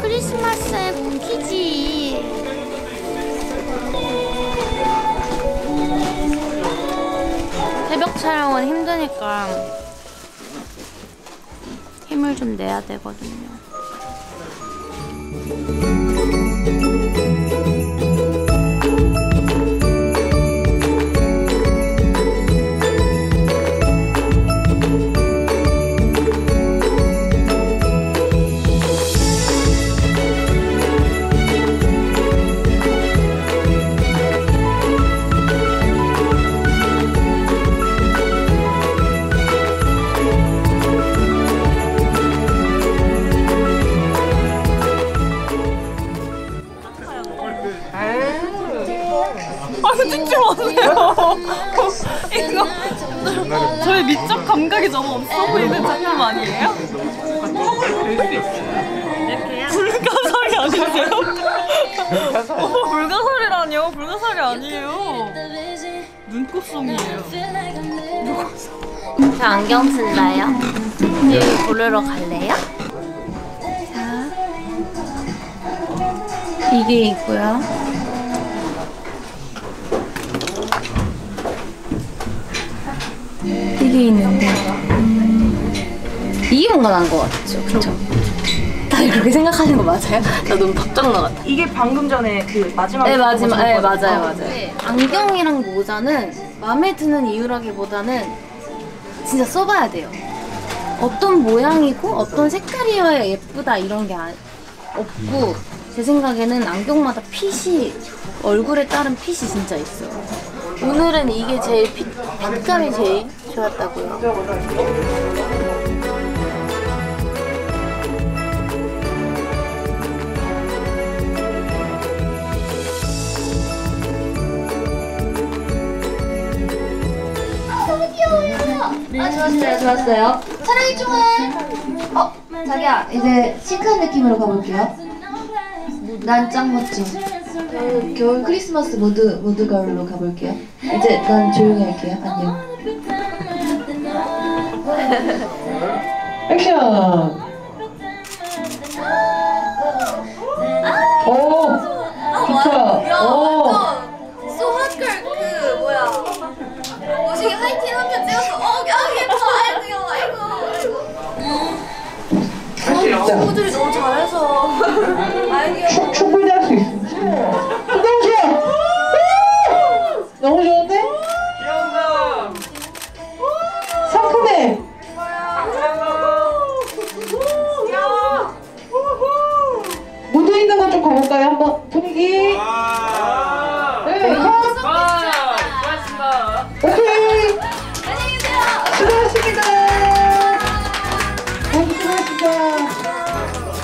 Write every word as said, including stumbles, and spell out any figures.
크리스마스에 먹히지. 새벽 촬영은 힘드니까 힘을 좀 내야 되거든요. 찍지 마세요. 이거 저의 미적 감각이 너무 없어 보이는 작품 아니에요? 불가사리 아니세요? 어머, 불가사리라뇨. 불가사리 아니에요. 눈곱송이에요. 저 안경 쓴다요? 네. 고르러 갈래요? 자, 이게 있고요. 이게 있는데 음... 이게 뭔가 난 것 같죠? 그렇죠? 다들 그렇게 생각하는 거 맞아요? 나 너무 박정나 같아. 이게 방금 전에 그 마지막 네, 마지막, 네 맞아요, 맞아요. 네. 안경이랑 모자는 마음에 드는 이유라기보다는 진짜 써봐야 돼요. 어떤 모양이고 어떤 색깔이어야 예쁘다 이런 게 없고, 제 생각에는 안경마다 핏이, 얼굴에 따른 핏이 진짜 있어요. 오늘은 이게 제일 핏, 핏감이 제일 좋았다고요. 너무 귀여워요. 아, 좋았어요, 좋았어요. 사랑이 좋아. 어, 자기야, 이제 시크한 느낌으로 가볼게요. 난 짱 멋지. 겨울, 겨울 크리스마스 무드, 무드 걸로 가볼게요. 이제 난 조용히 할게요. 안녕. 액션! 오! 좋다! 오! So hot girl 그 뭐야? 오시기 하이틴 한편 찍어서 어! 아 예뻐! 아이고! 아이고! 친구들이 너무 잘해서 아이디어 충분히 할 수 있어. 너무 좋은데? 귀여운다! 상큼해! 귀여워! 무드 있는 거 좀 가볼까요? 한번 분위기! 와! 네, 와! 수고하셨습니다! 오케이! 안녕히 계세요! 수고하셨습니다! 수고하셨습니다!